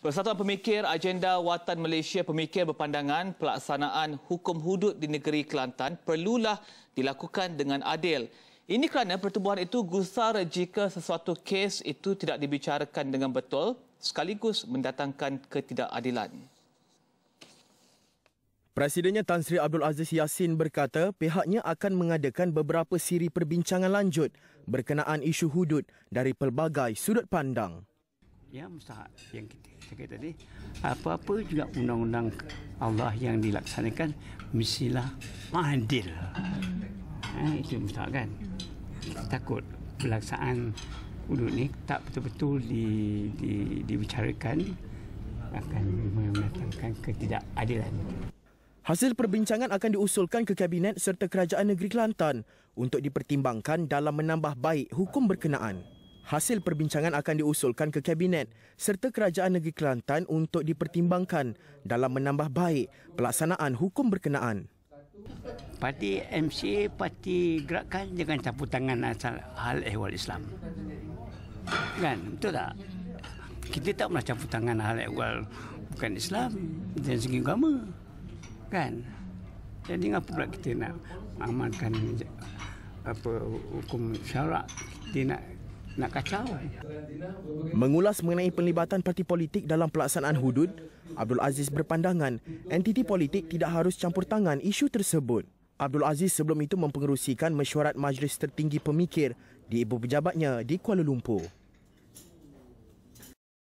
Persatuan Pemikir Agenda Watan Malaysia Pemikir berpandangan pelaksanaan hukum hudud di negeri Kelantan perlulah dilakukan dengan adil. Ini kerana pertubuhan itu gusar jika sesuatu kes itu tidak dibicarakan dengan betul sekaligus mendatangkan ketidakadilan. Presidennya Tan Sri Abdul Aziz Yassin berkata pihaknya akan mengadakan beberapa siri perbincangan lanjut berkenaan isu hudud dari pelbagai sudut pandang. Ya, mustahak yang kita cakap tadi, apa-apa juga undang-undang Allah yang dilaksanakan mestilah adil. Itu mustahak kan? Takut pelaksanaan hudud ni tak betul-betul dibicarakan akan mendatangkan ketidakadilan. Hasil perbincangan akan diusulkan ke Kabinet serta Kerajaan Negeri Kelantan untuk dipertimbangkan dalam menambah baik hukum berkenaan. Hasil perbincangan akan diusulkan ke Kabinet serta Kerajaan Negeri Kelantan untuk dipertimbangkan dalam menambah baik pelaksanaan hukum berkenaan. Parti MCA, Parti Gerakan jangan campur tangan asal hal ehwal Islam. Kan? Betul tak? Kita tak pernah campur tangan hal ehwal bukan Islam dan segi agama. Kan? Jadi ngapa pula kita nak amalkan apa hukum syarak? Kita nak kacau. Mengulas mengenai penlibatan parti politik dalam pelaksanaan hudud, Abdul Aziz berpandangan entiti politik tidak harus campur tangan isu tersebut. Abdul Aziz sebelum itu mempengerusikan mesyuarat Majlis Tertinggi Pemikir di ibu pejabatnya di Kuala Lumpur.